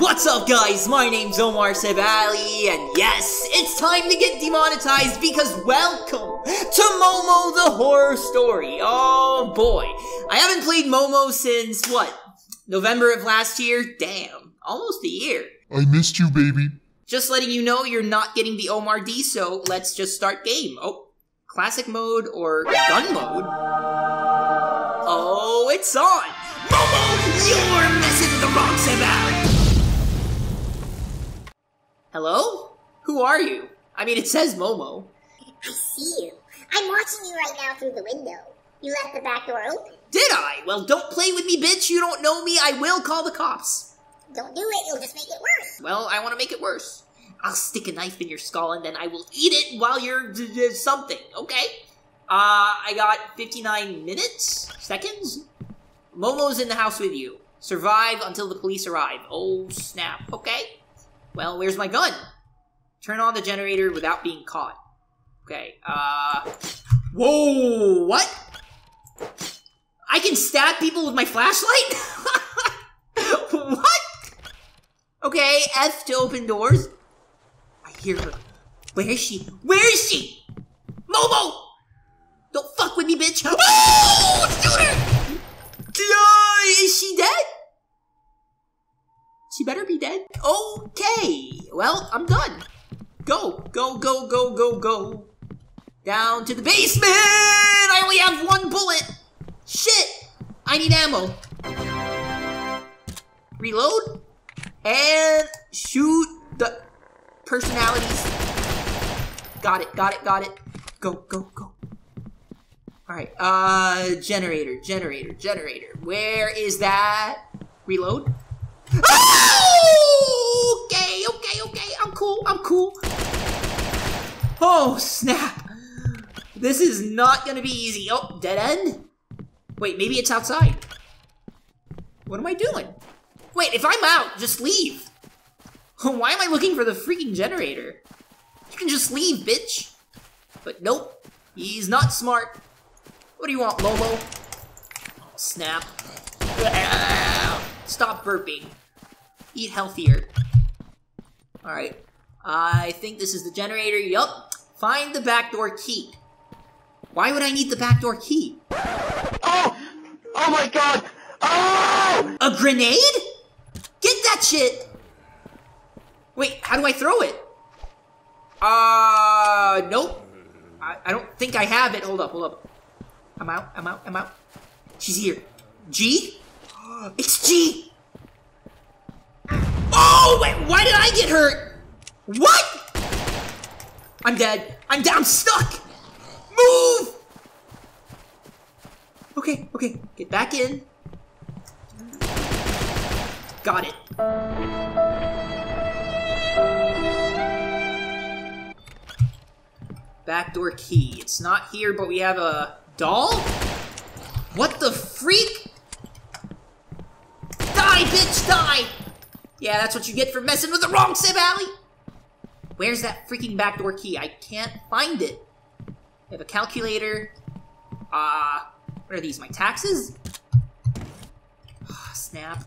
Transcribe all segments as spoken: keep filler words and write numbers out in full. What's up guys, my name's Omar Sebali, and yes, it's time to get demonetized because welcome to Momo the Horror Story. Oh boy, I haven't played Momo since, what, November of last year? Damn, almost a year. I missed you, baby. Just letting you know you're not getting the Omar D, so let's just start game. Oh, classic mode or gun mode? Oh, it's on! Momo, you're missing the wrong Sebali! Hello? Who are you? I mean, it says Momo. I see you. I'm watching you right now through the window. You left the back door open. Did I? Well, don't play with me, bitch. You don't know me. I will call the cops. Don't do it, you'll just make it worse. Well, I want to make it worse. I'll stick a knife in your skull and then I will eat it while you're d d something, okay? Uh, I got fifty-nine minutes? Seconds? Momo's in the house with you. Survive until the police arrive. Oh, snap. Okay. Well, where's my gun? Turn on the generator without being caught. Okay, uh... whoa, what? I can stab people with my flashlight? What? Okay, F to open doors. I hear her. Where is she? Where is she? Momo! Don't fuck with me, bitch. Oh, shoot her! Uh, is she dead? She better be dead. Okay. Well, I'm done. Go, go, go, go, go, go. Down to the basement! I only have one bullet. Shit. I need ammo. Reload. And shoot the personalities. Got it, got it, got it. Go, go, go. Alright, uh, generator, generator, generator. Where is that? Reload. Oh! Okay, okay, okay. I'm cool, I'm cool. Oh, snap. This is not gonna be easy. Oh, dead end? Wait, maybe it's outside. What am I doing? Wait, if I'm out, just leave. Why am I looking for the freaking generator? You can just leave, bitch. But nope, he's not smart. What do you want, Momo? Oh, snap. Stop burping. Eat healthier. All right, I think this is the generator. Yup. Find the backdoor key. Why would I need the backdoor key? Oh! Oh my God! Oh! A grenade? That shit! Wait, how do I throw it? Uh, nope. I, I don't think I have it. Hold up, hold up. I'm out, I'm out, I'm out. She's here. G? It's G! Oh, wait, why did I get hurt? What? I'm dead. I'm dead. I'm stuck! Move! Okay, okay. Get back in. Got it. Backdoor key. It's not here, but we have a doll? What the freak? Die, bitch, die! Yeah, that's what you get for messing with the wrong Sebali! Where's that freaking backdoor key? I can't find it. I have a calculator. Uh, what are these, my taxes? Oh, snap.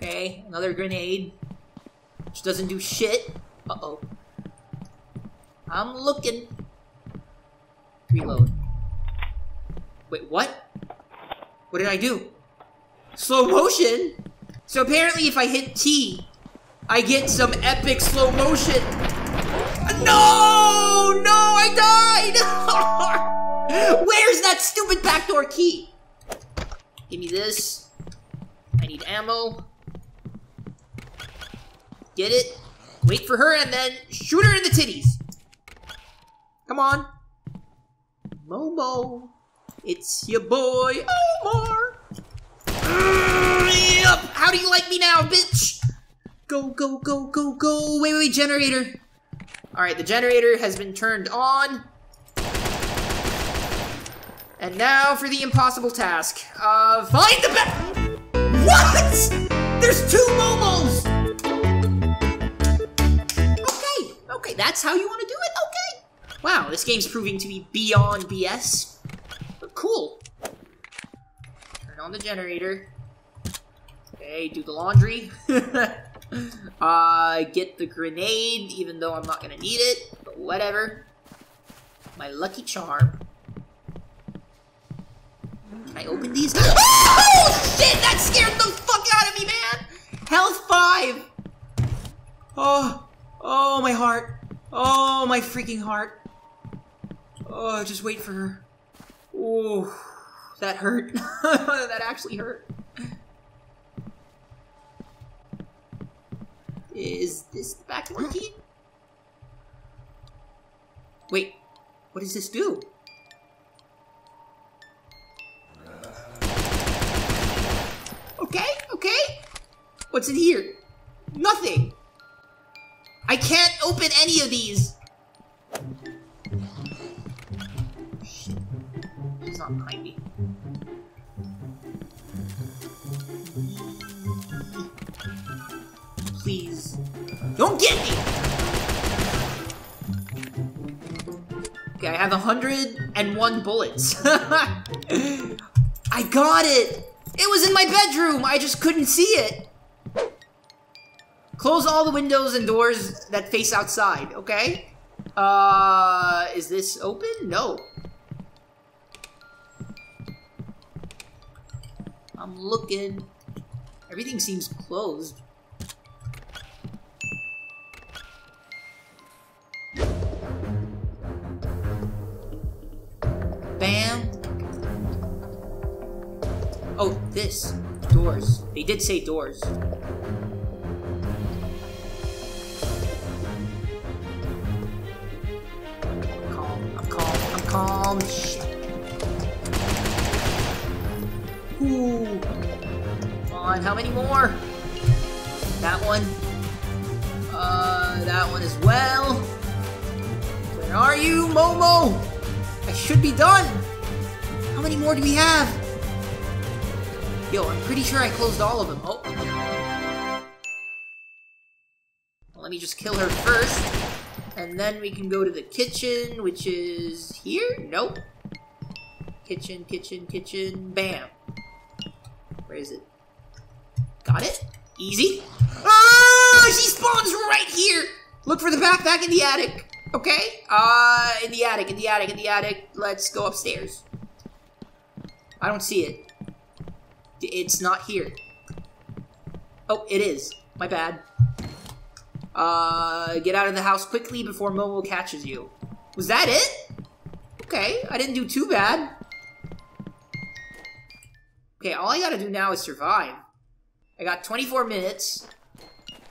Okay, another grenade, which doesn't do shit. Uh-oh. I'm looking. Reload. Wait, what? What did I do? Slow motion? So apparently if I hit T, I get some epic slow motion. No! No, I died! Where's that stupid backdoor key? Give me this. I need ammo. Get it, wait for her, and then shoot her in the titties. Come on. Momo, it's your boy, Omar. Yup, how do you like me now, bitch? Go, go, go, go, go. Wait, wait, generator. All right, the generator has been turned on. And now for the impossible task. Uh, find the ba- What? There's two Momos. Okay, that's how you want to do it? Okay. Wow, this game's proving to be beyond B S. But cool. Turn on the generator. Hey, do the laundry. uh, get the grenade, even though I'm not gonna need it, but whatever. My lucky charm. Can I open these? Oh shit! That scared the fuck out of me, man. Health five. Oh, oh my heart. Oh my freaking heart. Oh, just wait for her. Ooh, that hurt. That actually hurt. Is this the back one key? Wait, what does this do? Okay, okay. What's in here? Nothing. I can't open any of these. Shit. It's not behind me. Please. Don't get me! Okay, I have one hundred and one bullets. I got it! It was in my bedroom! I just couldn't see it! Close all the windows and doors that face outside, okay? Uh, is this open? No. I'm looking. Everything seems closed. Bam. Oh, this. Doors. They did say doors. I'm calm. I'm calm. I'm calm. Shit. Ooh. Come on. How many more? That one. Uh, that one as well. Where are you, Momo? I should be done! How many more do we have? Yo, I'm pretty sure I closed all of them. Oh. Well, let me just kill her first. And then we can go to the kitchen, which is here? Nope. Kitchen, kitchen, kitchen, bam. Where is it? Got it? Easy. Ah! She spawns right here! Look for the backpack in the attic. Okay, uh, in the attic, in the attic, in the attic. Let's go upstairs. I don't see it. It's not here. Oh, it is. My bad. Uh, get out of the house quickly before Momo catches you. Was that it? Okay, I didn't do too bad. Okay, all I gotta do now is survive. I got twenty-four minutes.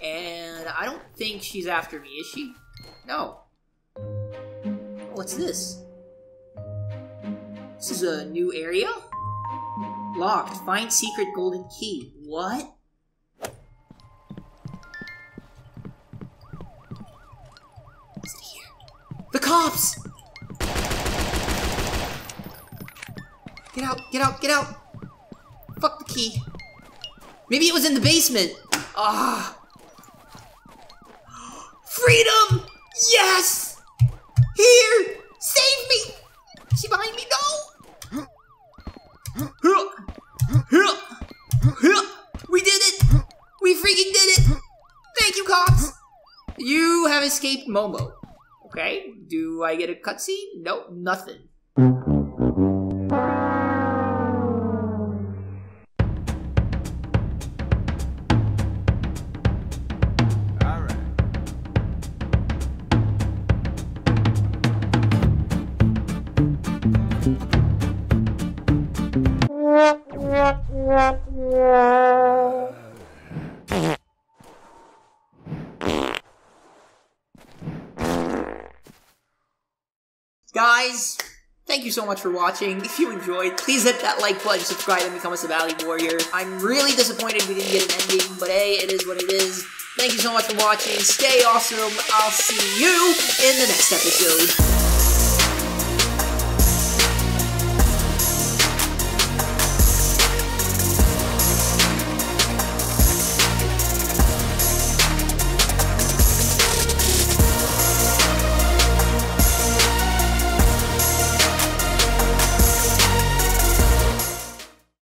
And I don't think she's after me, is she? No. What's this? This is a new area? Locked. Find secret golden key. What? Is it here? The cops! Get out, get out, get out! Fuck the key. Maybe it was in the basement. Ah! Freedom! Yes! Here! Save me! Is she behind me? No! We did it! We freaking did it! Thank you, cops! You have escaped Momo. Okay, do I get a cutscene? Nope, nothing. Guys, thank you so much for watching. If you enjoyed, please hit that like button, subscribe, and become a Sebali warrior. I'm really disappointed we didn't get an ending, but hey, it is what it is. Thank you so much for watching. Stay awesome. I'll see you in the next episode.